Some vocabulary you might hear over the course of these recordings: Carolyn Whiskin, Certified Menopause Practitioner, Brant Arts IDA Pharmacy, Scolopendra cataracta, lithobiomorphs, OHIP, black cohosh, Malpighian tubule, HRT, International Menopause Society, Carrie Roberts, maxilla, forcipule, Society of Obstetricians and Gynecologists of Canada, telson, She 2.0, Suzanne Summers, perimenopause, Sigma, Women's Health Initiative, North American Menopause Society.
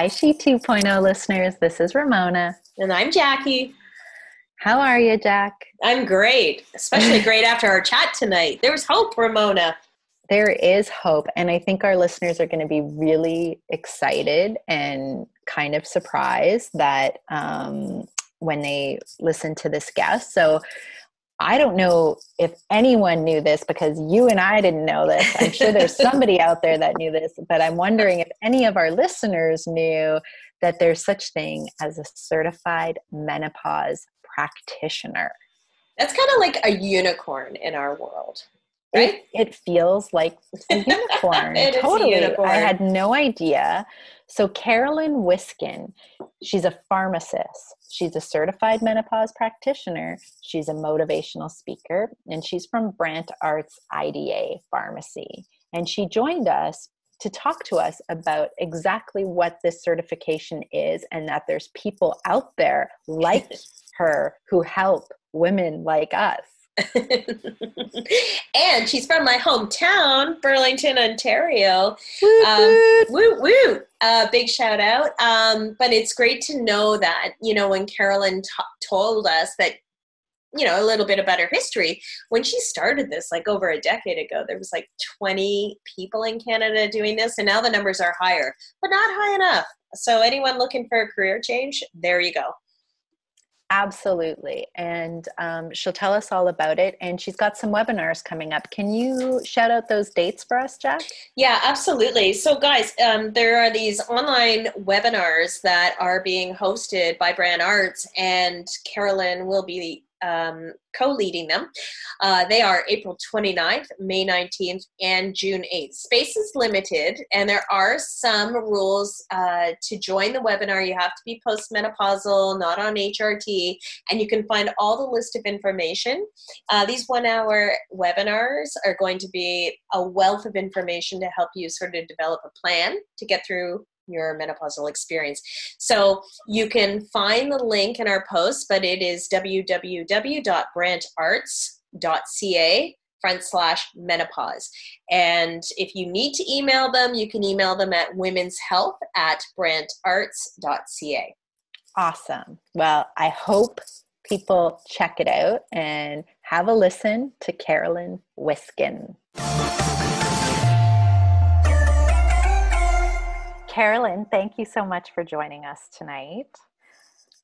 Hi, She 2.0 listeners. This is Ramona. And I'm Jackie. How are you, Jack? I'm great, especially great after our chat tonight. There's hope, Ramona. There is hope. And I think our listeners are going to be really excited and kind of surprised that when they listen to this guest. So I don't know if anyone knew this because you and I didn't know this. I'm sure there's somebody out there that knew this, but I'm wondering if any of our listeners knew that there's such thing as a certified menopause practitioner. That's kind of like a unicorn in our world, right? It feels like a unicorn. Totally. Is a unicorn. I had no idea. So Carolyn Whiskin, she's a pharmacist. She's a certified menopause practitioner. She's a motivational speaker, and she's from Brant Arts IDA Pharmacy. And she joined us to talk to us about exactly what this certification is and that there's people out there like her who help women like us. And she's from my hometown, Burlington, Ontario. Woo woo! Woo. Big shout out. But it's great to know that, you know, when Carolyn told us that, you know, a little bit about her history, when she started this, like over a decade ago, there was like 20 people in Canada doing this. And now the numbers are higher, but not high enough. So anyone looking for a career change, there you go. Absolutely. And she'll tell us all about it. And she's got some webinars coming up. Can you shout out those dates for us, Jack? Yeah, absolutely. So guys, there are these online webinars that are being hosted by Brant Arts, and Carolyn will be co-leading them. They are April 29th, May 19th, and June 8th. Space is limited, and there are some rules to join the webinar. You have to be postmenopausal, not on HRT, and you can find all the list of information. These one-hour webinars are going to be a wealth of information to help you sort of develop a plan to get through your menopausal experience. So you can find the link in our post, but it is www.brantarts.ca/menopause. And if you need to email them, you can email them at womenshealth@brantarts.ca. Awesome. Well, I hope people check it out and have a listen to Carolyn Whiskin. Carolyn, thank you so much for joining us tonight.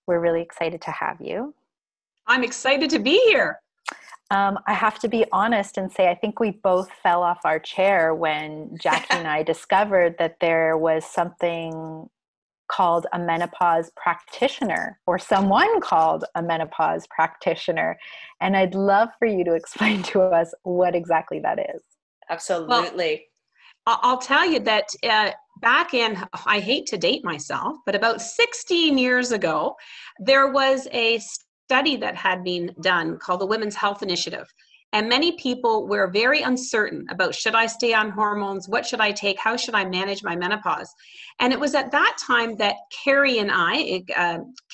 We're really excited to have you. I'm excited to be here. I have to be honest and say I think we both fell off our chair when Jackie and I discovered that there was something called a menopause practitioner, or someone called a menopause practitioner. And I'd love for you to explain to us what exactly that is. Absolutely. Well, I'll tell you that back in, I hate to date myself, but about 16 years ago, there was a study that had been done called the Women's Health Initiative. And many people were very uncertain about, should I stay on hormones? What should I take? How should I manage my menopause? And it was at that time that Carrie and I,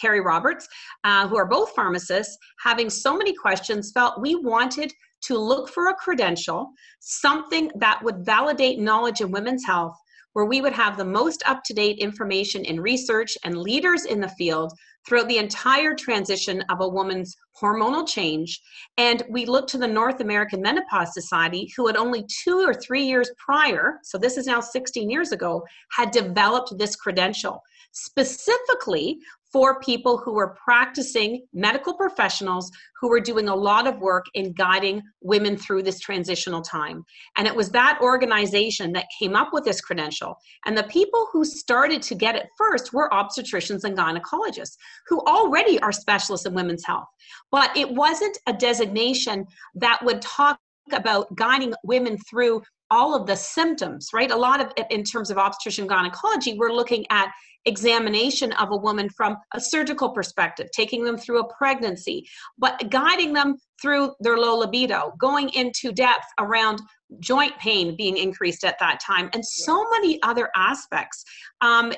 Carrie Roberts, who are both pharmacists, having so many questions, felt we wanted to look for a credential, something that would validate knowledge in women's health, where we would have the most up-to-date information in research and leaders in the field throughout the entire transition of a woman's hormonal change. And we looked to the North American Menopause Society, who had only 2 or 3 years prior, so this is now 16 years ago, had developed this credential specifically for people who were practicing medical professionals who were doing a lot of work in guiding women through this transitional time. And it was that organization that came up with this credential. And the people who started to get it first were obstetricians and gynecologists, who already are specialists in women's health. But it wasn't a designation that would talk about guiding women through all of the symptoms, right? A lot of it in terms of obstetrician gynecology, we're looking at examination of a woman from a surgical perspective, taking them through a pregnancy, but guiding them through their low libido, going into depth around joint pain being increased at that time, and so many other aspects.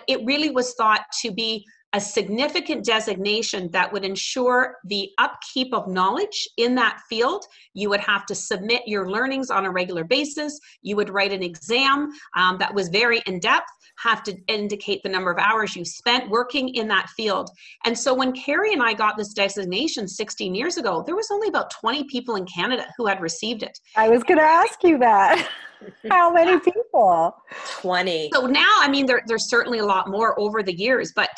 It really was thought to be a significant designation that would ensure the upkeep of knowledge in that field. You would have to submit your learnings on a regular basis. You would write an exam that was very in-depth, have to indicate the number of hours you spent working in that field. And so when Carrie and I got this designation 16 years ago, there was only about 20 people in Canada who had received it. I was going to ask you that. How many people? 20. So now, I mean, there's certainly a lot more over the years, but,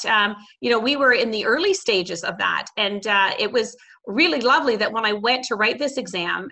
you know, we were in the early stages of that. And it was really lovely that when I went to write this exam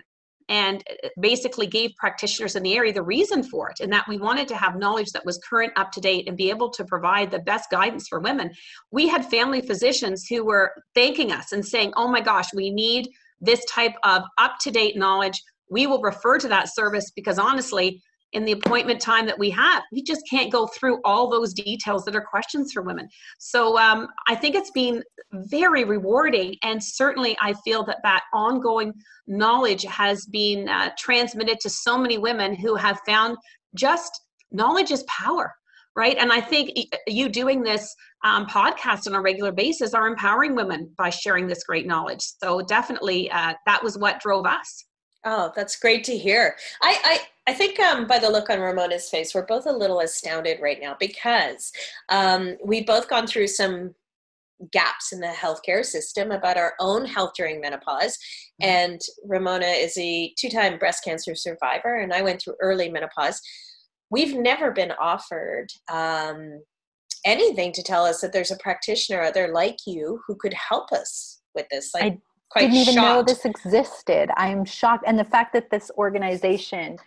and basically gave practitioners in the area the reason for it, and that we wanted to have knowledge that was current, up to date, and be able to provide the best guidance for women, we had family physicians who were thanking us and saying, oh my gosh, we need this type of up-to-date knowledge. We will refer to that service because honestly, in the appointment time that we have, we just can't go through all those details that are questions for women. So I think it's been very rewarding. And certainly I feel that that ongoing knowledge has been transmitted to so many women who have found just knowledge is power, right? And I think you doing this podcast on a regular basis are empowering women by sharing this great knowledge. So definitely that was what drove us. Oh, that's great to hear. I think by the look on Ramona's face, we're both a little astounded right now because we've both gone through some gaps in the healthcare system about our own health during menopause. Mm-hmm. And Ramona is a two-time breast cancer survivor, and I went through early menopause. We've never been offered anything to tell us that there's a practitioner out there like you who could help us with this. Like, I didn't even know this existed. I'm shocked. And the fact that this organization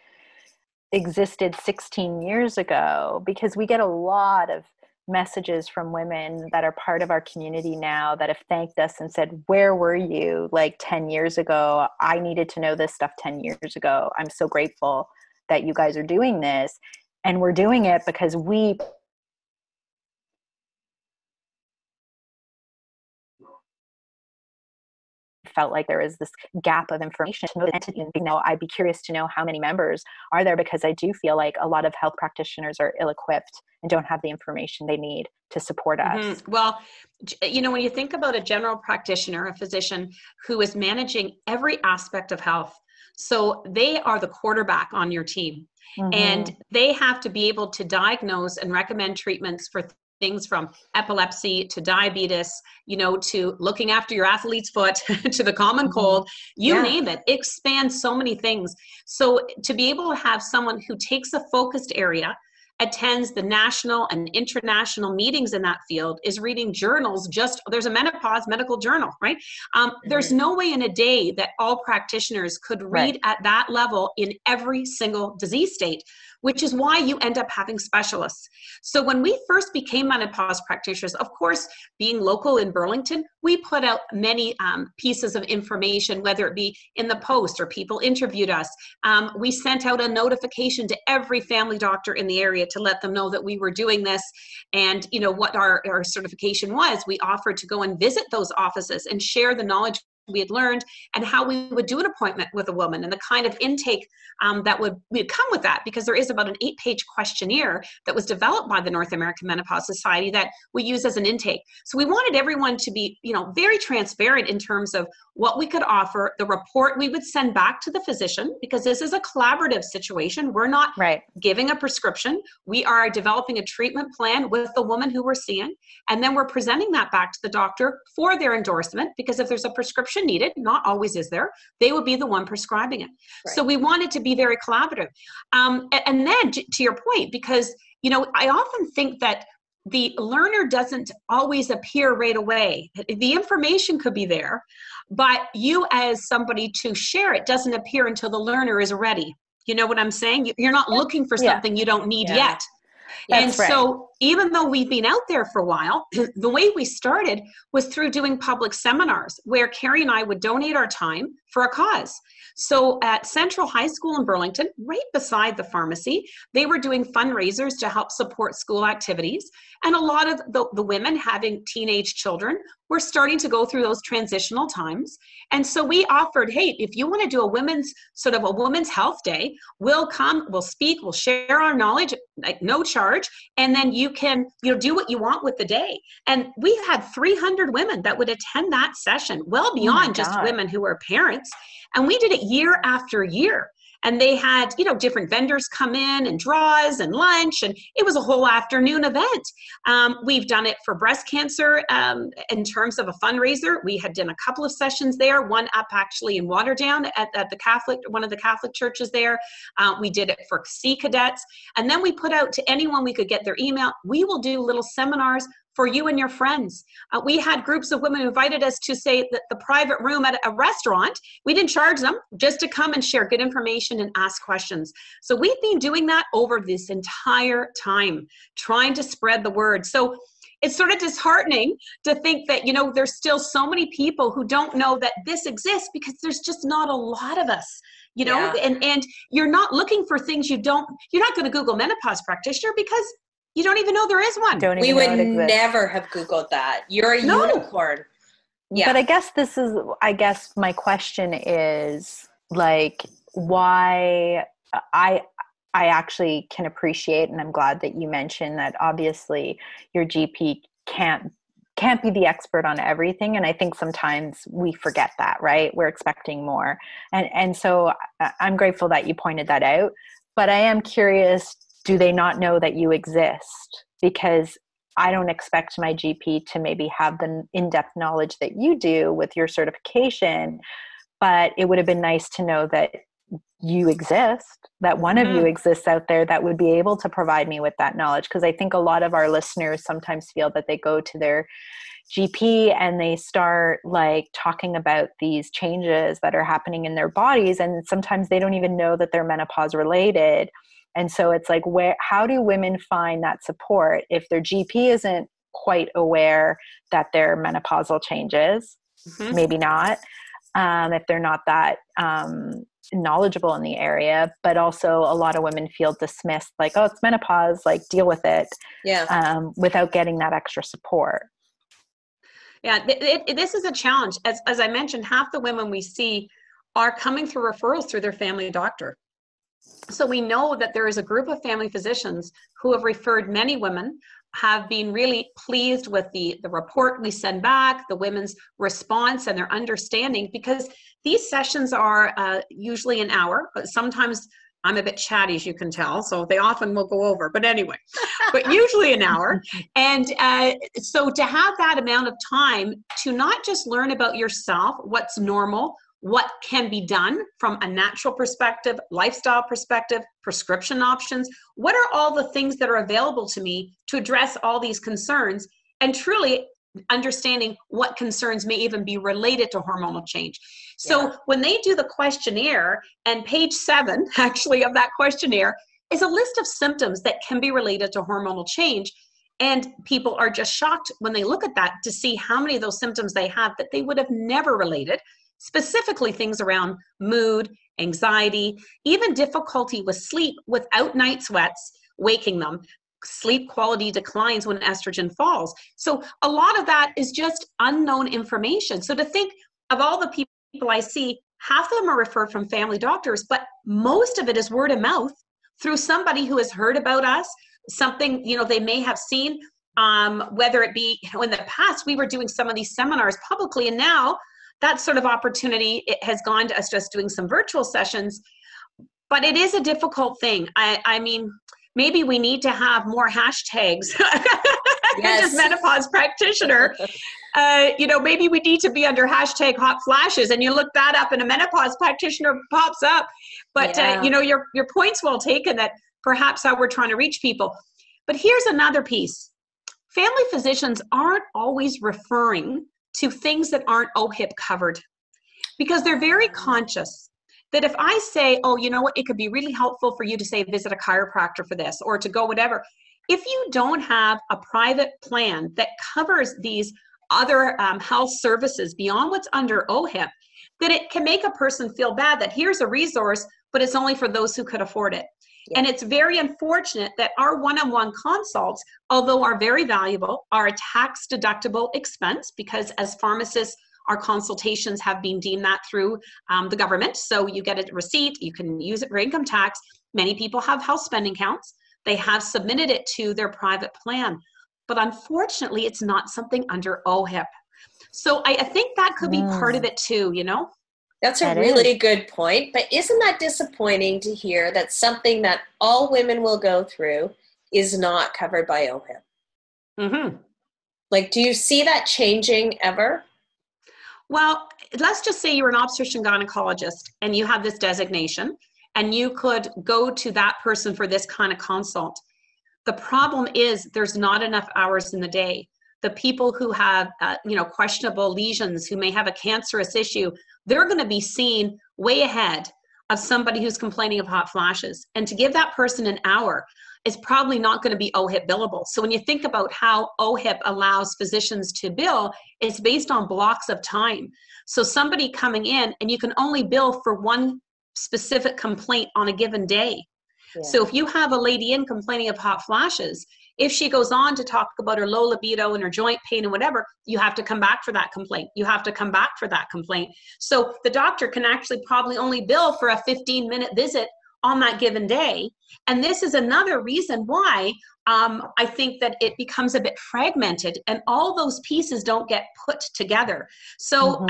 existed 16 years ago, because we get a lot of messages from women that are part of our community now that have thanked us and said, where were you like 10 years ago? I needed to know this stuff 10 years ago. I'm so grateful that you guys are doing this. And we're doing it because we felt like there is this gap of information. You know, I'd be curious to know how many members are there, because I do feel like a lot of health practitioners are ill-equipped and don't have the information they need to support us. Mm-hmm. Well, you know, when you think about a general practitioner, a physician who is managing every aspect of health, so they are the quarterback on your team, mm-hmm. and they have to be able to diagnose and recommend treatments for things from epilepsy to diabetes, you know, to looking after your athlete's foot to the common cold, you name it, expands so many things. So to be able to have someone who takes a focused area, attends the national and international meetings in that field, is reading journals, there's a menopause medical journal, right? There's no way in a day that all practitioners could read at that level in every single disease state, which is why you end up having specialists. So when we first became menopause practitioners, of course, being local in Burlington, we put out many pieces of information, whether it be in the Post or people interviewed us. We sent out a notification to every family doctor in the area to let them know that we were doing this and, you know, what our certification was. We offered to go and visit those offices and share the knowledge we had learned and how we would do an appointment with a woman and the kind of intake that would come with that, because there is about an 8-page questionnaire that was developed by the North American Menopause Society that we use as an intake. So we wanted everyone to be, you know, very transparent in terms of what we could offer, the report we would send back to the physician, because this is a collaborative situation. We're not giving a prescription. We are developing a treatment plan with the woman who we're seeing, and then we're presenting that back to the doctor for their endorsement, because if there's a prescription needed, not always is there, they would be the one prescribing it. So we wanted to be very collaborative. And then to your point, because, you know, I often think that the learner doesn't always appear right away. The information could be there, but you as somebody to share it doesn't appear until the learner is ready. You know what I'm saying? You're not looking for something you don't need yet. So even though we've been out there for a while, the way we started was through doing public seminars where Carrie and I would donate our time for a cause. So at Central High School in Burlington, right beside the pharmacy, they were doing fundraisers to help support school activities. And a lot of the women having teenage children were starting to go through those transitional times. And so we offered, hey, if you want to do a women's health day, we'll come, we'll speak, we'll share our knowledge, like no charge. And then you you can, you know, do what you want with the day. And we had 300 women that would attend that session, well beyond just women who were parents. And we did it year after year. And they had, you know, different vendors come in and draws and lunch, and it was a whole afternoon event. We've done it for breast cancer in terms of a fundraiser. We had done a couple of sessions there, one up actually in Waterdown at the Catholic, one of the Catholic churches there. We did it for Sea Cadets. And then we put out to anyone we could get their email, we will do little seminars for you and your friends. We had groups of women who invited us to say that the private room at a restaurant. We didn't charge them, just to come and share good information and ask questions. So we've been doing that over this entire time, trying to spread the word. So it's sort of disheartening to think that, you know, there's still so many people who don't know that this exists, because there's just not a lot of us. You know, and you're not looking for things you don't, you're not gonna Google menopause practitioner because you don't even know there is one. We would never have Googled that. You're a unicorn. Yeah. But I guess this is, I guess my question is like, why I actually can appreciate, and I'm glad that you mentioned that obviously your GP can't be the expert on everything. And I think sometimes we forget that, right? We're expecting more. And so I'm grateful that you pointed that out, but I am curious, do they not know that you exist? Because I don't expect my GP to maybe have the in-depth knowledge that you do with your certification, but it would have been nice to know that you exist, that one of you exists out there that would be able to provide me with that knowledge. Because I think a lot of our listeners sometimes feel that they go to their GP and they start like talking about these changes that are happening in their bodies, and sometimes they don't even know that they're menopause related. And so it's like, where, how do women find that support if their GP isn't quite aware that their menopausal changes, maybe not, if they're not that knowledgeable in the area, but also a lot of women feel dismissed, like, oh, it's menopause, like deal with it, without getting that extra support. Yeah, this is a challenge. As I mentioned, half the women we see are coming through referrals through their family doctor. So we know that there is a group of family physicians who have referred many women, have been really pleased with the report we send back, the women's response and their understanding, because these sessions are usually an hour, but sometimes I'm a bit chatty, as you can tell, so they often will go over, but anyway, but usually an hour. And so to have that amount of time to not just learn about yourself, what's normal, what can be done from a natural perspective, lifestyle perspective, prescription options. What are all the things that are available to me to address all these concerns? And truly understanding what concerns may even be related to hormonal change. So when they do the questionnaire, and page 7 actually of that questionnaire is a list of symptoms that can be related to hormonal change. And people are just shocked when they look at that to see how many of those symptoms they have that they would have never related. Specifically things around mood, anxiety, even difficulty with sleep without night sweats waking them, sleep quality declines when estrogen falls. So a lot of that is just unknown information. So to think of all the people I see, half of them are referred from family doctors, but most of it is word of mouth through somebody who has heard about us, something, you know, they may have seen, whether it be, you know, in the past, we were doing some of these seminars publicly, and now that sort of opportunity, it has gone to us just doing some virtual sessions, but it is a difficult thing. I mean, maybe we need to have more hashtags. Just menopause practitioner. You know, maybe we need to be under hashtag hot flashes, and you look that up and a menopause practitioner pops up. But you know, your point's well taken that perhaps how we're trying to reach people. But here's another piece. Family physicians aren't always referring to things that aren't OHIP covered, because they're very conscious that if I say, oh, you know what, it could be really helpful for you to say visit a chiropractor for this, or to go whatever. If you don't have a private plan that covers these other health services beyond what's under OHIP, then it can make a person feel bad that here's a resource, but it's only for those who could afford it. Yeah. And it's very unfortunate that our one-on-one consults, although are very valuable, are a tax-deductible expense, because as pharmacists, our consultations have been deemed that through the government. So you get a receipt, you can use it for income tax. Many people have health spending accounts. They have submitted it to their private plan, but unfortunately it's not something under OHIP. So I think that could be part of it too, you know? That's a really good point. But isn't that disappointing to hear that something that all women will go through is not covered by OHIP? Mm-hmm. Like, do you see that changing ever? Well, let's just say you're an obstetrician gynecologist and you have this designation and you could go to that person for this kind of consult. The problem is there's not enough hours in the day. The people who have, questionable lesions, who may have a cancerous issue, they're going to be seen way ahead of somebody who's complaining of hot flashes. And to give that person an hour is probably not going to be OHIP billable. So when you think about how OHIP allows physicians to bill, it's based on blocks of time. So somebody coming in, and you can only bill for one specific complaint on a given day. Yeah. So if you have a lady in complaining of hot flashes, if she goes on to talk about her low libido and her joint pain and whatever, you have to come back for that complaint. You have to come back for that complaint. So the doctor can actually probably only bill for a 15-minute visit on that given day. And this is another reason why I think that it becomes a bit fragmented and all those pieces don't get put together. So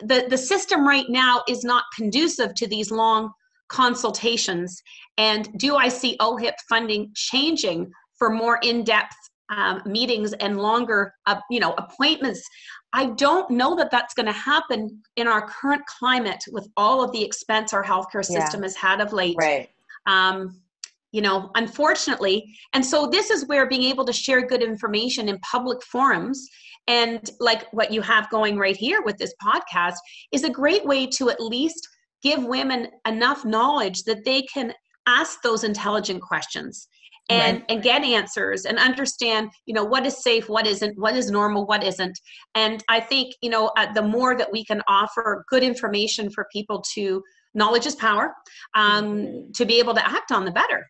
the system right now is not conducive to these long consultations. And do I see OHIP funding changing for more in-depth meetings and longer appointments? I don't know that that's going to happen in our current climate with all of the expense our healthcare system has had of late. Right. Unfortunately. And so this is where being able to share good information in public forums, and like what you have going right here with this podcast, is a great way to at least give women enough knowledge that they can ask those intelligent questions and get answers and understand, what is safe, what isn't, what is normal, what isn't. And I think, the more that we can offer good information for people to, knowledge is power, to be able to act on, the better.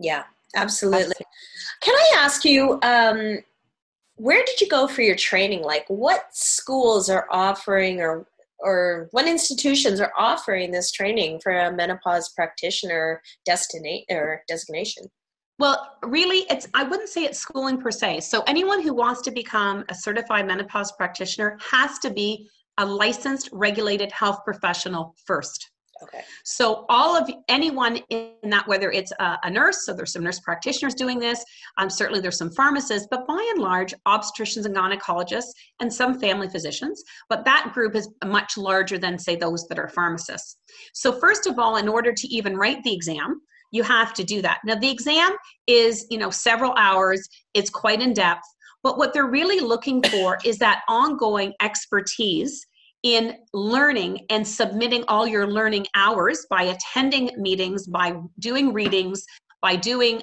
Yeah, absolutely. Can I ask you, where did you go for your training? Like, what schools are offering or what institutions are offering this training for a menopause practitioner designation? Well, really, I wouldn't say it's schooling per se. So anyone who wants to become a certified menopause practitioner has to be a licensed, regulated health professional first. Okay. So anyone in that, whether it's a nurse, so there's some nurse practitioners doing this, certainly there's some pharmacists, but by and large, obstetricians and gynecologists and some family physicians, but that group is much larger than, say, those that are pharmacists. So first of all, in order to even write the exam, you have to do that. Now, the exam is, several hours, it's quite in depth, but what they're really looking for is that ongoing expertise in learning and submitting all your learning hours by attending meetings, by doing readings, by doing,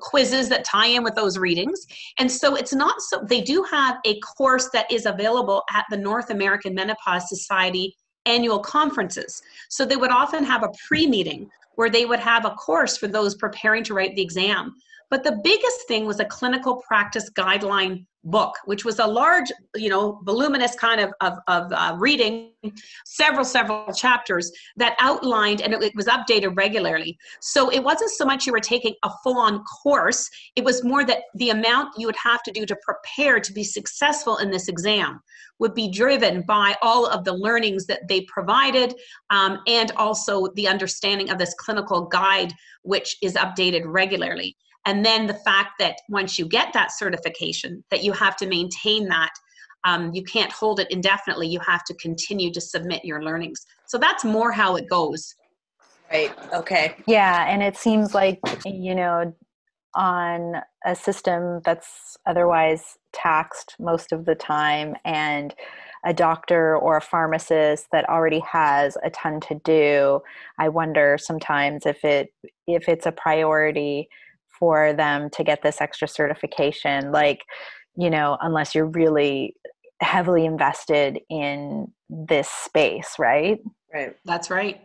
quizzes that tie in with those readings. And so it's not so, they do have a course that is available at the North American Menopause Society annual conferences. So they would often have a pre-meeting where they would have a course for those preparing to write the exam. But the biggest thing was a clinical practice guideline book, which was a large, voluminous kind of reading, several chapters that outlined, and it was updated regularly. So it wasn't so much you were taking a full-on course, it was more that the amount you would have to do to prepare to be successful in this exam would be driven by all of the learnings that they provided, and also the understanding of this clinical guide, which is updated regularly. And then the fact that once you get that certification, that you have to maintain that. You can't hold it indefinitely. You have to continue to submit your learnings. So that's more how it goes. Right. Okay. Yeah. And it seems like, on a system that's otherwise taxed most of the time, and a doctor or a pharmacist that already has a ton to do, I wonder sometimes if it's a priority for them to get this extra certification, unless you're really heavily invested in this space, right? Right. That's right.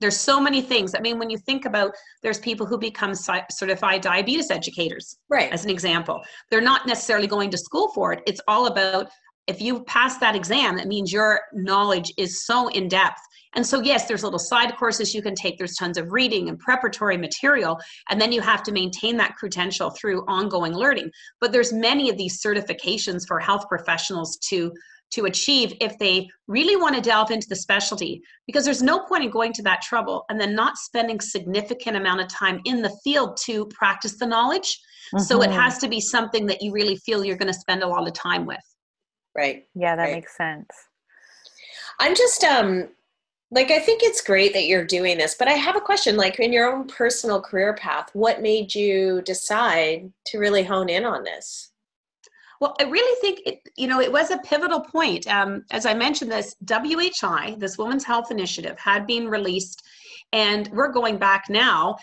There's so many things. I mean, when you think about, there's people who become certified diabetes educators, right? As an example, they're not necessarily going to school for it. It's all about If you pass that exam, that means your knowledge is so in depth. And so yes, there's little side courses you can take. There's tons of reading and preparatory material. And then you have to maintain that credential through ongoing learning. But there's many of these certifications for health professionals to achieve if they really want to delve into the specialty, because there's no point in going to that trouble and then not spending significant amount of time in the field to practice the knowledge. Mm-hmm. So it has to be something that you really feel you're going to spend a lot of time with. Right. Yeah, that makes sense. I'm just, like, I think it's great that you're doing this, but I have a question, like in your own personal career path, what made you decide to really hone in on this? Well, I really think, it was a pivotal point. As I mentioned, this WHI, this Women's Health Initiative, had been released, and we're going back now,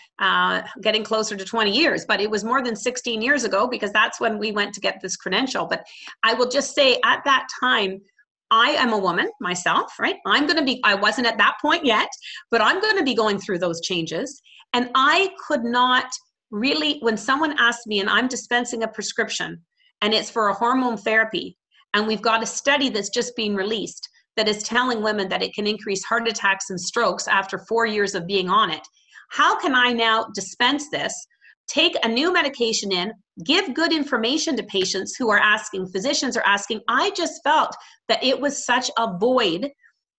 getting closer to 20 years, but it was more than 16 years ago, because that's when we went to get this credential. But I will just say at that time, I am a woman myself, right? I wasn't at that point yet, but I'm going to be going through those changes. And I could not really, when someone asked me, and I'm dispensing a prescription, and it's for a hormone therapy, and we've got a study that's just being released that is telling women that it can increase heart attacks and strokes after 4 years of being on it. How can I now dispense this, take a new medication in, give good information to patients who are asking, physicians are asking? I just felt that it was such a void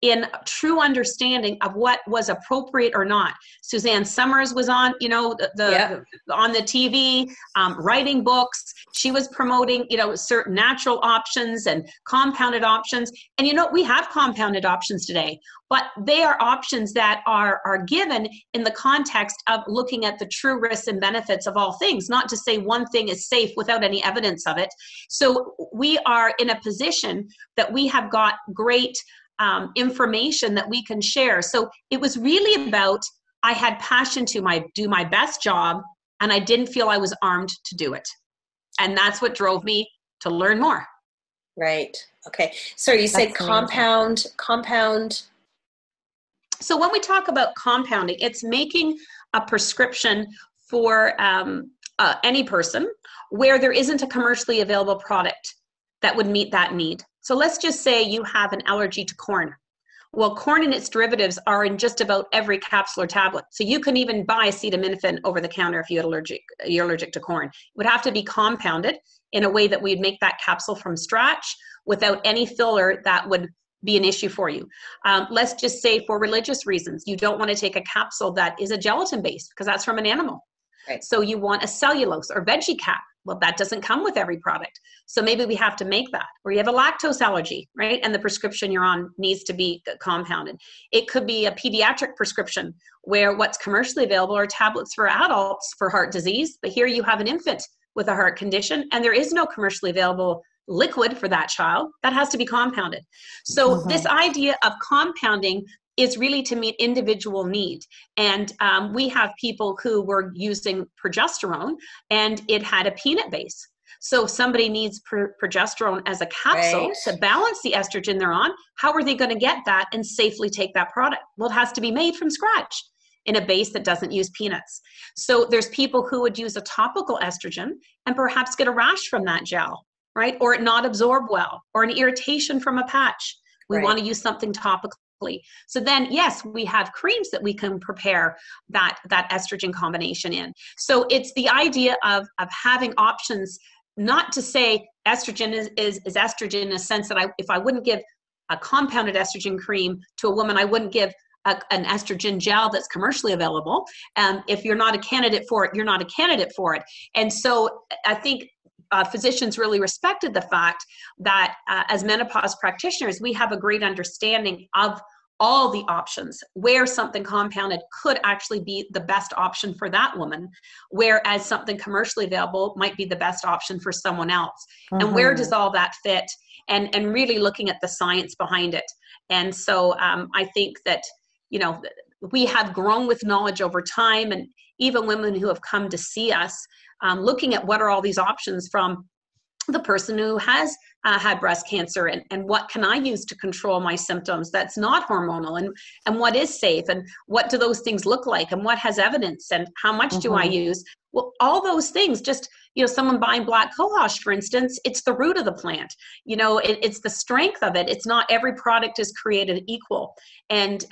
in true understanding of what was appropriate or not. Suzanne Summers was on, on the TV, writing books. She was promoting, certain natural options and compounded options. And we have compounded options today, but they are options that are given in the context of looking at the true risks and benefits of all things, not to say one thing is safe without any evidence of it. So we are in a position that we have got great information that we can share. So it was really about, I had passion to do my best job, and I didn't feel I was armed to do it. And that's what drove me to learn more. Right. Okay. So you said compound. So when we talk about compounding, it's making a prescription for any person where there isn't a commercially available product that would meet that need. So let's just say you have an allergy to corn. Well, corn and its derivatives are in just about every capsule or tablet. So you can even buy acetaminophen over the counter if you're allergic to corn. It would have to be compounded in a way that we'd make that capsule from scratch without any filler that would be an issue for you. Let's just say for religious reasons, you don't want to take a capsule that is a gelatin base, because that's from an animal. Right. So you want a cellulose or veggie cap. Well, that doesn't come with every product. So maybe we have to make that. Or you have a lactose allergy, right? And the prescription you're on needs to be compounded. It could be a pediatric prescription where what's commercially available are tablets for adults for heart disease, but here you have an infant with a heart condition and there is no commercially available liquid for that child. That has to be compounded. So this idea of compounding is really to meet individual need. And we have people who were using progesterone and it had a peanut base. So if somebody needs progesterone as a capsule to balance the estrogen they're on, how are they going to get that and safely take that product? Well, it has to be made from scratch in a base that doesn't use peanuts. So there's people who would use a topical estrogen and perhaps get a rash from that gel, right? Or it not absorb well, or an irritation from a patch. We want to use something topical. So then, yes, we have creams that we can prepare that estrogen combination in. So it's the idea of having options, not to say estrogen is estrogen in a sense that if I wouldn't give a compounded estrogen cream to a woman, I wouldn't give an estrogen gel that's commercially available. If you're not a candidate for it, you're not a candidate for it. And so I think physicians really respected the fact that as menopause practitioners, we have a great understanding of all the options where something compounded could actually be the best option for that woman, whereas something commercially available might be the best option for someone else. Mm-hmm. And where does all that fit? And really looking at the science behind it. And so I think that, we have grown with knowledge over time, and even women who have come to see us, looking at what are all these options from the person who has had breast cancer and what can I use to control my symptoms that's not hormonal, and what is safe, and what do those things look like, and what has evidence, and how much do I use? Well, all those things, just, you know, someone buying black cohosh, for instance, it's the root of the plant. You know, it's the strength of it. It's not every product is created equal. And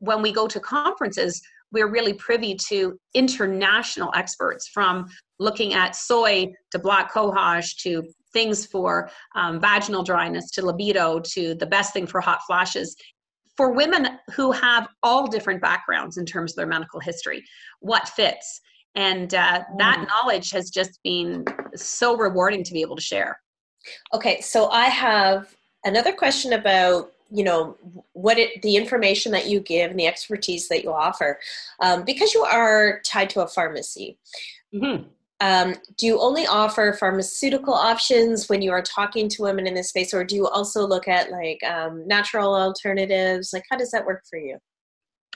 when we go to conferences, we're really privy to international experts, from looking at soy to black cohosh to things for vaginal dryness to libido to the best thing for hot flashes, for women who have all different backgrounds in terms of their medical history, what fits. And that knowledge has just been so rewarding to be able to share. Okay, so I have another question about, you know, what the information that you give and the expertise that you offer, because you are tied to a pharmacy. Mm-hmm. Do you only offer pharmaceutical options when you are talking to women in this space, or do you also look at like natural alternatives? Like, how does that work for you?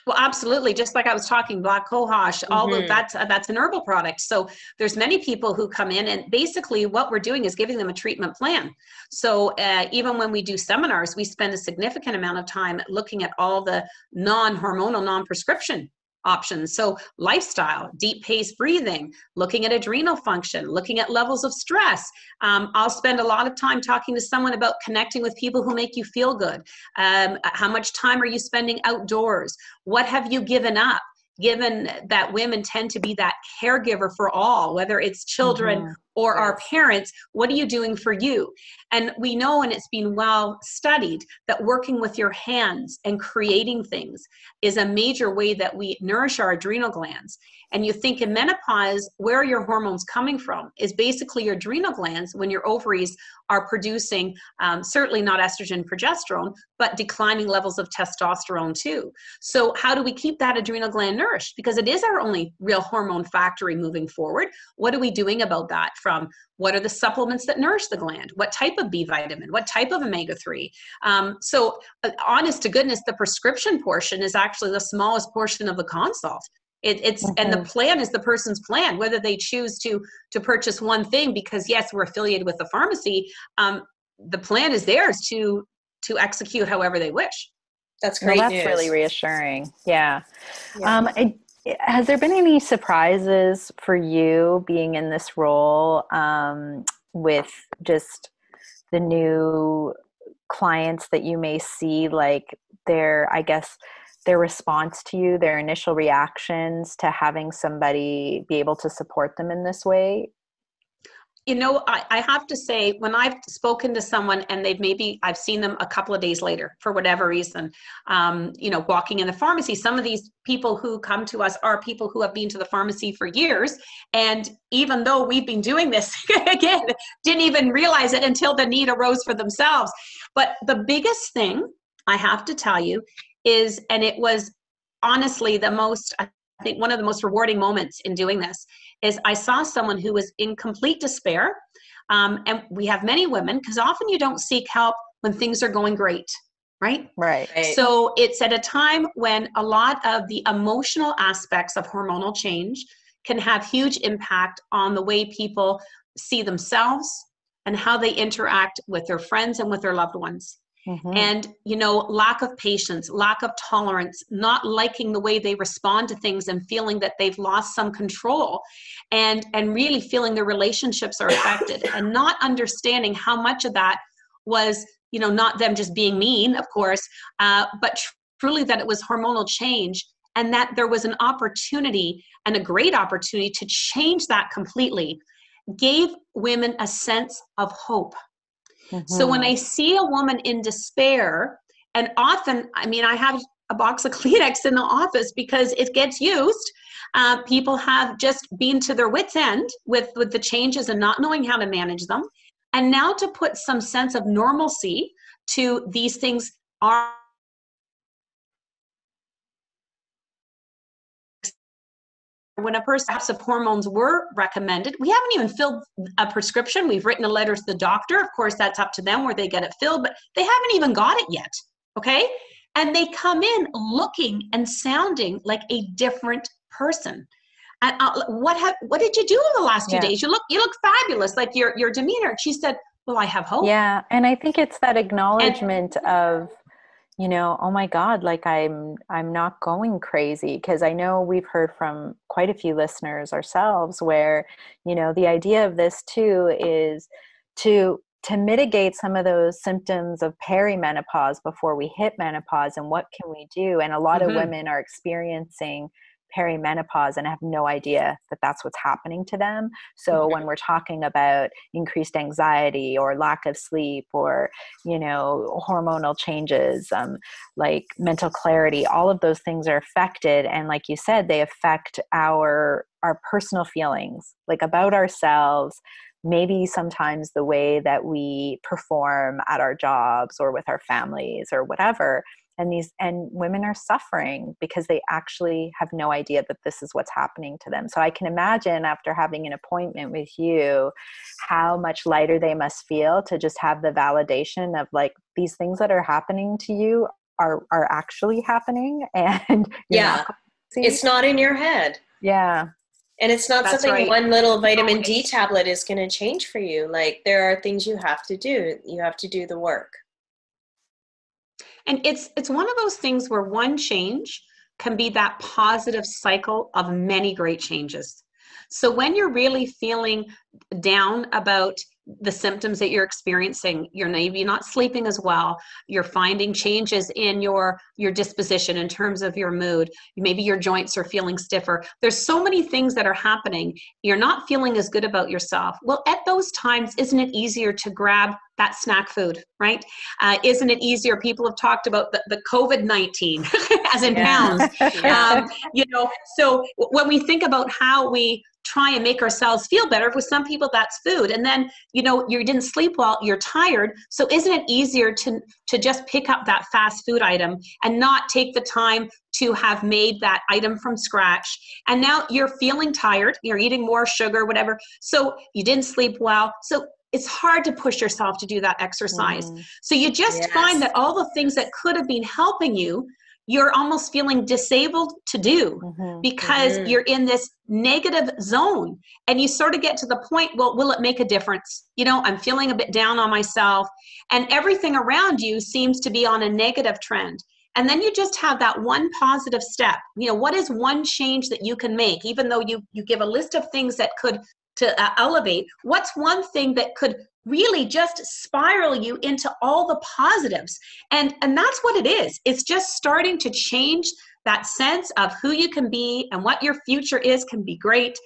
Well, absolutely. Just like I was talking, black cohosh, all of that's an herbal product. So there's many people who come in, and basically what we're doing is giving them a treatment plan. So even when we do seminars, we spend a significant amount of time looking at all the non-hormonal, non-prescription options. So lifestyle, deep pace breathing, looking at adrenal function, looking at levels of stress. I'll spend a lot of time talking to someone about connecting with people who make you feel good. How much time are you spending outdoors? What have you given up? Given that women tend to be that caregiver for all, whether it's children or our parents, what are you doing for you? And we know, and it's been well studied, that working with your hands and creating things is a major way that we nourish our adrenal glands. And you think in menopause, where your hormones coming from is basically your adrenal glands, when your ovaries are producing certainly not estrogen, progesterone, but declining levels of testosterone too. So how do we keep that adrenal gland nourished? Because it is our only real hormone factory moving forward. What are we doing about that? From what are the supplements that nourish the gland? What type of B vitamin? What type of omega-3? So honest to goodness, the prescription portion is actually the smallest portion of the consult. And the plan is the person's plan, whether they choose to purchase one thing, because yes, we're affiliated with the pharmacy. The plan is theirs to execute however they wish. That's great. Well, that's news. Really reassuring. Yeah. Has there been any surprises for you being in this role, with just the new clients that you may see, like their response to you, their initial reactions to having somebody be able to support them in this way? You know, I have to say, when I've spoken to someone and I've seen them a couple of days later for whatever reason, you know, walking in the pharmacy, some of these people who come to us are people who have been to the pharmacy for years. And even though we've been doing this again, didn't even realize it until the need arose for themselves. But the biggest thing I have to tell you is, and it was honestly one of the most rewarding moments in doing this, is I saw someone who was in complete despair. And we have many women, because often you don't seek help when things are going great, right? Right. So it's at a time when a lot of the emotional aspects of hormonal change can have huge impact on the way people see themselves and how they interact with their friends and with their loved ones. Mm-hmm. And, you know, lack of patience, lack of tolerance, not liking the way they respond to things and feeling that they've lost some control, and really feeling their relationships are affected, and not understanding how much of that was, you know, not them just being mean, of course, but truly that it was hormonal change, and that there was an opportunity, and a great opportunity, to change that completely, gave women a sense of hope. Mm-hmm. So when I see a woman in despair, and often, I mean, I have a box of Kleenex in the office because it gets used. People have just been to their wits' end with the changes and not knowing how to manage them. And now to put some sense of normalcy to these things are when a person has hormones were recommended, we haven't even filled a prescription. We've written a letter to the doctor. Of course, that's up to them where they get it filled, but they haven't even got it yet. Okay. And they come in looking and sounding like a different person. And what did you do in the last 2 days? You look fabulous. Like your demeanor. She said, well, I have hope. Yeah. And I think it's that acknowledgement of, you know, oh my God, like I'm not going crazy. Because I know we've heard from quite a few listeners ourselves where, you know, the idea of this too is to mitigate some of those symptoms of perimenopause before we hit menopause, and what can we do? And a lot of women are experiencing perimenopause and have no idea that that's what's happening to them. So when we're talking about increased anxiety or lack of sleep or, you know, hormonal changes, like mental clarity, all of those things are affected. And like you said, they affect our personal feelings, like about ourselves, maybe sometimes the way that we perform at our jobs or with our families or whatever. And women are suffering because they actually have no idea that this is what's happening to them. So I can imagine after having an appointment with you, how much lighter they must feel to just have the validation of like, these things that are happening to you are actually happening. And yeah, it's not in your head. Yeah. And it's not one little vitamin D tablet is going to change for you. Like there are things you have to do. You have to do the work. And it's one of those things where one change can be that positive cycle of many great changes. So when you're really feeling down about the symptoms that you're experiencing, you're maybe not sleeping as well, you're finding changes in your disposition in terms of your mood, maybe your joints are feeling stiffer. There's so many things that are happening. You're not feeling as good about yourself. Well, at those times, isn't it easier to grab that snack food, right? Isn't it easier? People have talked about the COVID-19 as in pounds, you know, so when we think about how we try and make ourselves feel better, with some people that's food. And then, you know, you didn't sleep well, you're tired. So isn't it easier to just pick up that fast food item and not take the time to have made that item from scratch? And now you're feeling tired, you're eating more sugar, whatever. So you didn't sleep well. So it's hard to push yourself to do that exercise. So you just find that all the things that could have been helping you, you're almost feeling disabled to do because you're in this negative zone, and you sort of get to the point, well, will it make a difference? You know, I'm feeling a bit down on myself, and everything around you seems to be on a negative trend. And then you just have that one positive step. You know, what is one change that you can make, even though you give a list of things that could to elevate? What's one thing that could really just spiral you into all the positives? And that's what it is. It's just starting to change that sense of who you can be and what your future is can be great.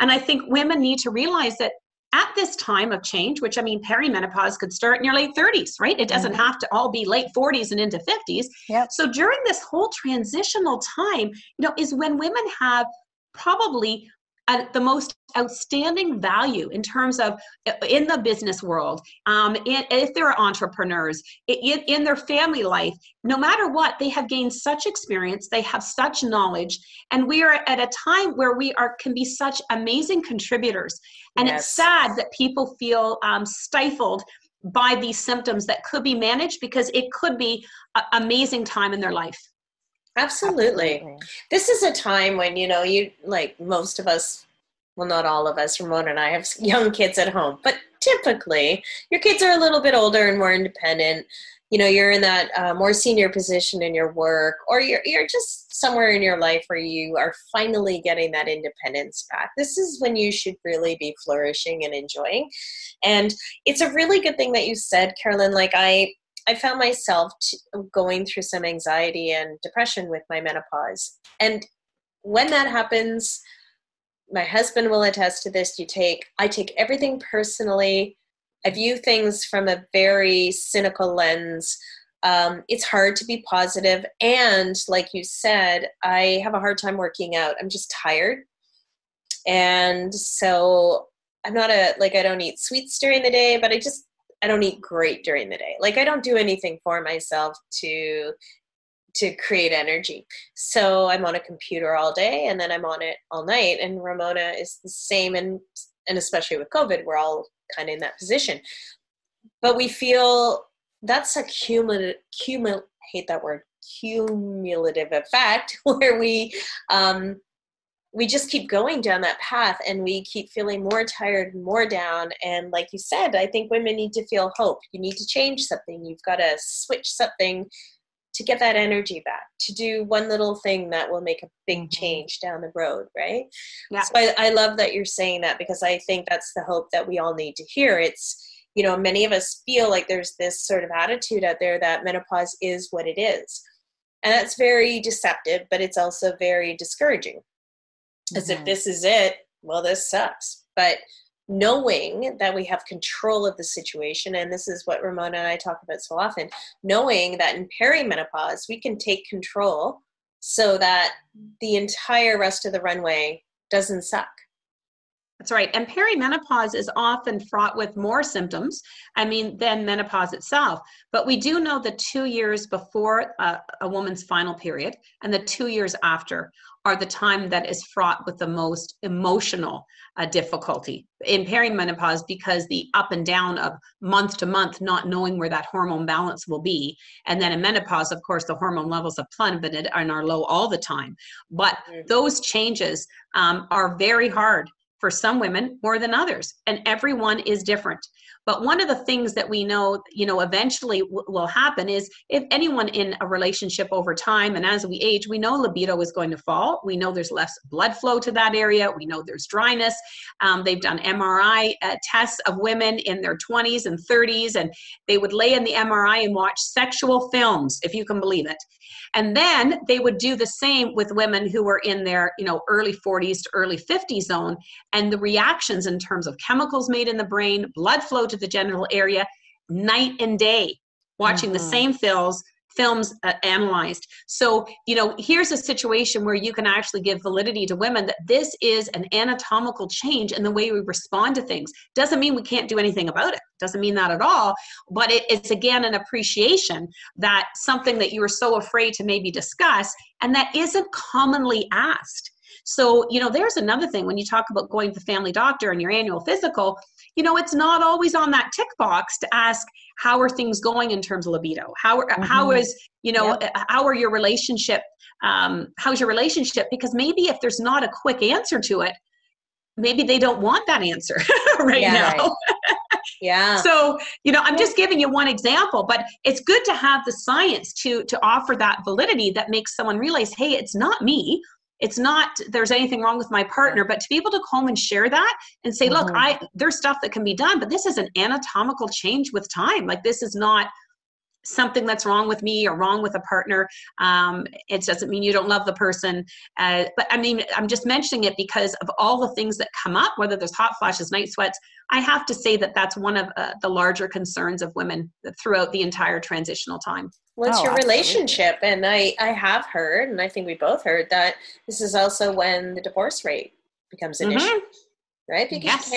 And I think women need to realize that at this time of change, which I mean, perimenopause could start in your late 30s, right? It doesn't have to all be late 40s and into 50s. Yep. So during this whole transitional time, you know, is when women have probably the most outstanding value in terms of in the business world, if they're entrepreneurs, in their family life, no matter what, they have gained such experience, they have such knowledge, and we are at a time where we can be such amazing contributors. And it's sad that people feel stifled by these symptoms that could be managed because it could be an amazing time in their life. Absolutely. This is a time when, you know, you like most of us, well, not all of us, Ramona and I have young kids at home, but typically your kids are a little bit older and more independent. You know, you're in that more senior position in your work, or you're just somewhere in your life where you are finally getting that independence back. This is when you should really be flourishing and enjoying. And it's a really good thing that you said, Carolyn. Like I found myself going through some anxiety and depression with my menopause. And when that happens, my husband will attest to this, I take everything personally. I view things from a very cynical lens. It's hard to be positive. And like you said, I have a hard time working out. I'm just tired. And so I'm not I don't eat sweets during the day, but I don't eat great during the day. Like I don't do anything for myself to create energy. So I'm on a computer all day and then I'm on it all night. And Ramona is the same. And especially with COVID, we're all kind of in that position, but we feel that's a cumulative effect where we just keep going down that path and we keep feeling more tired, more down. And like you said, I think women need to feel hope. You need to change something. You've got to switch something to get that energy back, to do one little thing that will make a big change down the road, right? Yeah. So I love that you're saying that, because I think that's the hope that we all need to hear. It's, you know, many of us feel like there's this sort of attitude out there that menopause is what it is. And that's very deceptive, but it's also very discouraging. As if this is it, well, this sucks. But knowing that we have control of the situation, and this is what Ramona and I talk about so often, knowing that in perimenopause, we can take control so that the entire rest of the runway doesn't suck. That's right. And perimenopause is often fraught with more symptoms, I mean, than menopause itself. But we do know the 2 years before a woman's final period and the 2 years after are the time that is fraught with the most emotional difficulty in perimenopause, because the up and down of month to month, not knowing where that hormone balance will be. And then in menopause, of course, the hormone levels have plummeted and are low all the time. But those changes are very hard for some women more than others, and everyone is different. But one of the things that we know, you know, eventually will happen is if anyone in a relationship over time, and as we age, we know libido is going to fall. We know there's less blood flow to that area. We know there's dryness. They've done MRI tests of women in their 20s and 30s, and they would lay in the MRI and watch sexual films, if you can believe it. And then they would do the same with women who were in their, you know, early 40s to early 50s zone. And the reactions in terms of chemicals made in the brain, blood flow to the genital area, night and day, watching the same films analyzed. So, you know, here's a situation where you can actually give validity to women that this is an anatomical change in the way we respond to things. Doesn't mean we can't do anything about it. Doesn't mean that at all. But it's again an appreciation that something that you were so afraid to maybe discuss and that isn't commonly asked. So, you know, there's another thing when you talk about going to the family doctor and your annual physical, you know, it's not always on that tick box to ask, how are things going in terms of libido? How is, you know, how are your relationship? How's your relationship? Because maybe if there's not a quick answer to it, maybe they don't want that answer right now. Right. Yeah. So, you know, I'm just giving you one example, but it's good to have the science to offer that validity that makes someone realize, hey, it's not me. It's not there's anything wrong with my partner, but to be able to come and share that and say, look, there's stuff that can be done, but this is an anatomical change with time. Like, this is not something that's wrong with me or wrong with a partner. It doesn't mean you don't love the person. But I mean, I'm just mentioning it because of all the things that come up, whether there's hot flashes, night sweats. I have to say that that's one of the larger concerns of women throughout the entire transitional time. What's your relationship? Absolutely. And I have heard, and I think we both heard, that this is also when the divorce rate becomes an issue, right? Because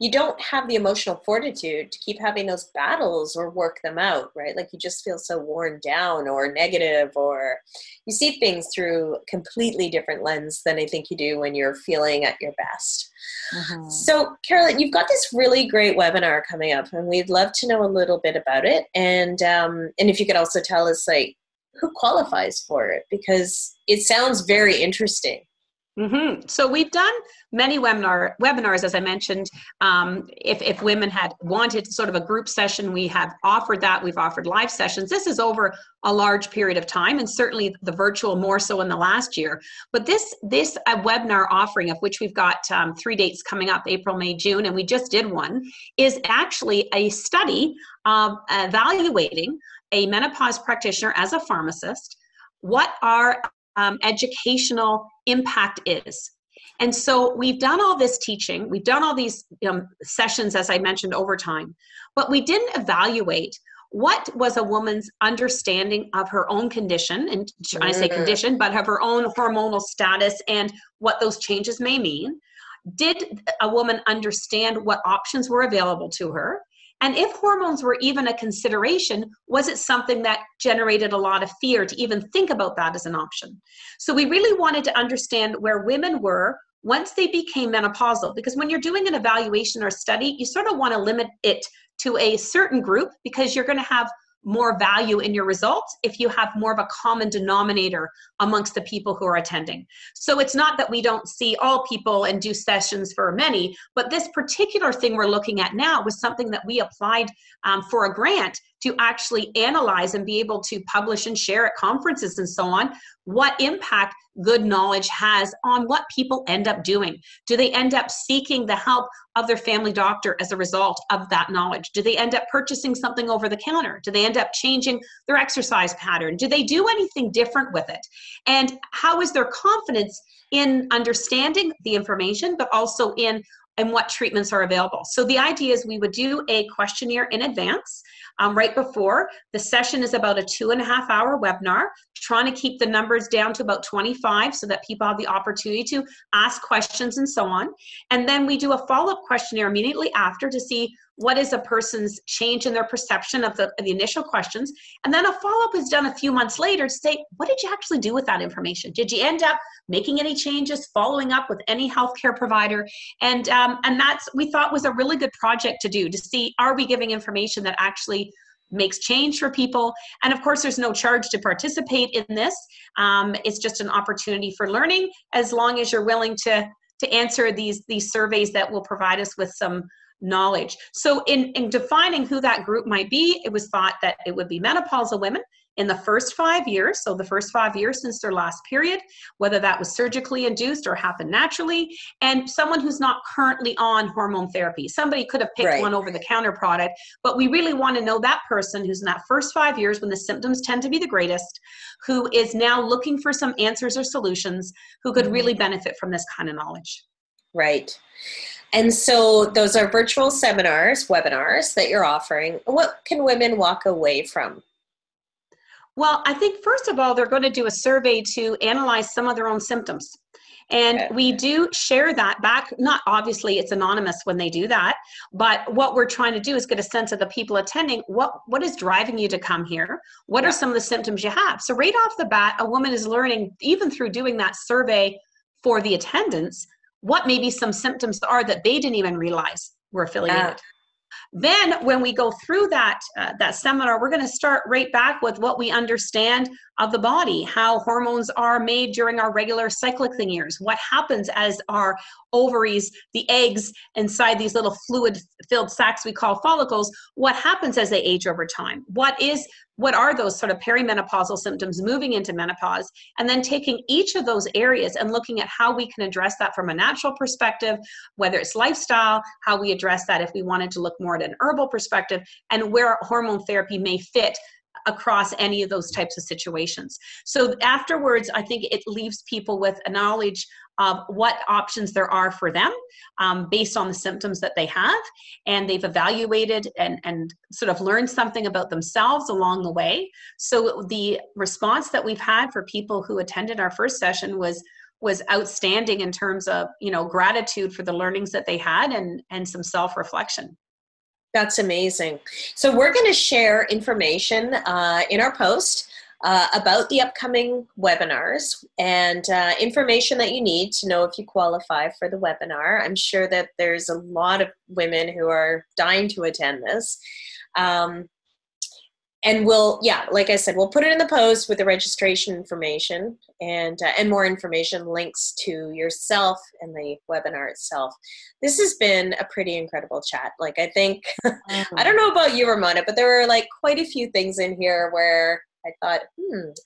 you don't have the emotional fortitude to keep having those battles or work them out, right? Like, you just feel so worn down or negative, or you see things through a completely different lens than I think you do when you're feeling at your best. So, Carolyn, you've got this really great webinar coming up, and we'd love to know a little bit about it. And if you could also tell us, like, who qualifies for it, because it sounds very interesting. So we've done many webinars, as I mentioned. If women had wanted sort of a group session, we have offered that. We've offered live sessions. This is over a large period of time, and certainly the virtual more so in the last year. But this webinar offering, of which we've got 3 dates coming up, April, May, June, and we just did one, is actually a study of evaluating a menopause practitioner as a pharmacist. What are educational impact is. And so we've done all this teaching, we've done all these sessions, as I mentioned, over time, but we didn't evaluate what was a woman's understanding of her own condition, and I say condition, but of her own hormonal status and what those changes may mean. Did a woman understand what options were available to her? And if hormones were even a consideration, was it something that generated a lot of fear to even think about that as an option? So we really wanted to understand where women were once they became menopausal, because when you're doing an evaluation or study, you sort of want to limit it to a certain group, because you're going to have more value in your results if you have more of a common denominator amongst the people who are attending. So it's not that we don't see all people and do sessions for many, but this particular thing we're looking at now was something that we applied for a grant to actually analyze and be able to publish and share at conferences and so on, what impact good knowledge has on what people end up doing. Do they end up seeking the help of their family doctor as a result of that knowledge? Do they end up purchasing something over the counter? Do they end up changing their exercise pattern? Do they do anything different with it? And how is their confidence in understanding the information, but also in what treatments are available? So the idea is we would do a questionnaire in advance, right before. The session is about a 2.5-hour webinar, trying to keep the numbers down to about 25 so that people have the opportunity to ask questions and so on. And then we do a follow-up questionnaire immediately after to see what is a person's change in their perception of the initial questions. And then a follow-up is done a few months later to say, what did you actually do with that information? Did you end up making any changes, following up with any healthcare provider? And that's, we thought, was a really good project to do, to see, are we giving information that actually makes change for people? And of course, there's no charge to participate in this. It's just an opportunity for learning, as long as you're willing to answer these surveys that will provide us with some knowledge. So in defining who that group might be, it was thought that it would be menopausal women in the first 5 years, so the first 5 years since their last period, whether that was surgically induced or happened naturally, and someone who's not currently on hormone therapy. Somebody could have picked one over-the-counter product, but we really want to know that person who's in that first 5 years when the symptoms tend to be the greatest, who is now looking for some answers or solutions, who could really benefit from this kind of knowledge. Right. And so those are virtual seminars, webinars that you're offering. What can women walk away from? Well, I think first of all, they're going to do a survey to analyze some of their own symptoms. And we do share that back. Not obviously it's anonymous when they do that, but what we're trying to do is get a sense of the people attending. What is driving you to come here? What are some of the symptoms you have? So right off the bat, a woman is learning, even through doing that survey for the attendance, what maybe some symptoms are that they didn't even realize were affiliated. Then when we go through that, that seminar, we're going to start right back with what we understand of the body, how hormones are made during our regular cycling years, what happens as our ovaries, the eggs inside these little fluid-filled sacs we call follicles, what happens as they age over time, what are those sort of perimenopausal symptoms moving into menopause, and then taking each of those areas and looking at how we can address that from a natural perspective, whether it's lifestyle, how we address that if we wanted to look more at an herbal perspective, and where hormone therapy may fit across any of those types of situations. So afterwards, I think it leaves people with a knowledge of what options there are for them based on the symptoms that they have, and they've evaluated and sort of learned something about themselves along the way. So the response that we've had for people who attended our first session was outstanding in terms of, gratitude for the learnings that they had and some self-reflection. That's amazing. So we're going to share information in our post about the upcoming webinars and information that you need to know if you qualify for the webinar. I'm sure that there's a lot of women who are dying to attend this. And we'll, like I said, we'll put it in the post with the registration information and more information, links to yourself and the webinar itself. This has been a pretty incredible chat. Like, I think, I don't know about you, Ramona, but there were like quite a few things in here where I thought,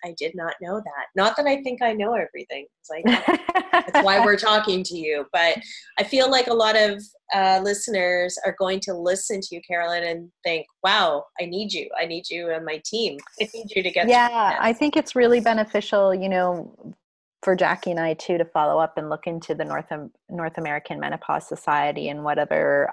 I did not know that. Not that I think I know everything. It's like, that's why we're talking to you. But I feel like a lot of listeners are going to listen to you, Carolyn, and think, wow, I need you. I need you and my team. I need you to get to I think it's really beneficial, for Jackie and I too, to follow up and look into the North American Menopause Society and whatever,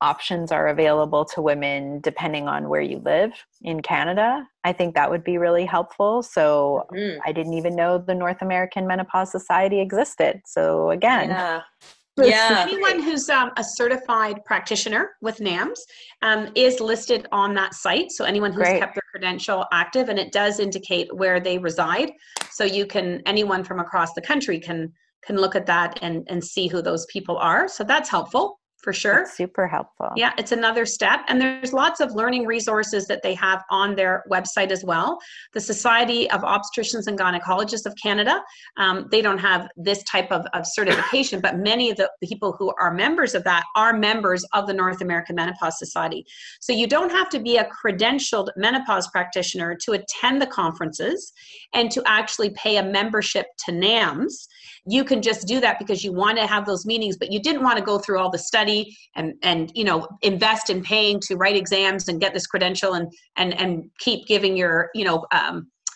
options are available to women depending on where you live in Canada. I think that would be really helpful. So I didn't even know the North American Menopause Society existed. So again, anyone who's a certified practitioner with NAMS is listed on that site. So anyone who's kept their credential active, and it does indicate where they reside. So anyone from across the country can look at that and see who those people are. So that's helpful. for sure. That's super helpful. Yeah, it's another step. And there's lots of learning resources that they have on their website as well. The Society of Obstetricians and Gynecologists of Canada, they don't have this type of certification, but many of the people who are members of that are members of the North American Menopause Society. So you don't have to be a credentialed menopause practitioner to attend the conferences and to actually pay a membership to NAMS. You can just do that because you want to have those meetings, but you didn't want to go through all the study and you know, invest in paying to write exams and get this credential and keep giving your, you know,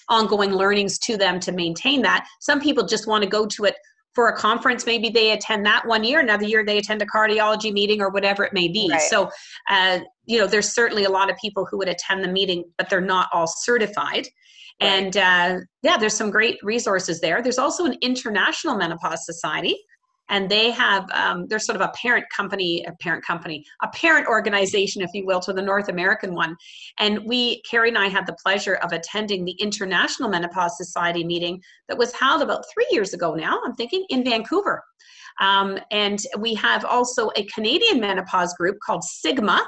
ongoing learnings to them to maintain that. Some people just want to go to it for a conference. Maybe they attend that one year, another year they attend a cardiology meeting or whatever it may be. Right. So, you know, there's certainly a lot of people who would attend the meeting, but they're not all certified. Right. And yeah, there's some great resources there. There's also an International Menopause Society, and they have, they're sort of a parent organization, if you will, to the North American one. And Carrie and I had the pleasure of attending the International Menopause Society meeting that was held about 3 years ago now, I'm thinking, in Vancouver. And we have also a Canadian menopause group called Sigma.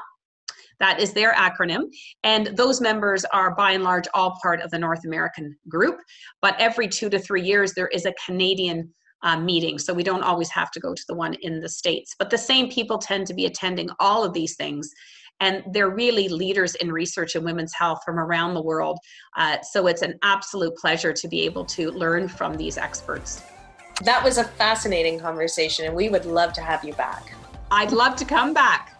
That is their acronym. And those members are by and large all part of the North American group. But every 2 to 3 years, there is a Canadian meeting. So we don't always have to go to the one in the States. But the same people tend to be attending all of these things. And they're really leaders in research in women's health from around the world. So it's an absolute pleasure to be able to learn from these experts. That was a fascinating conversation, and we would love to have you back. I'd love to come back.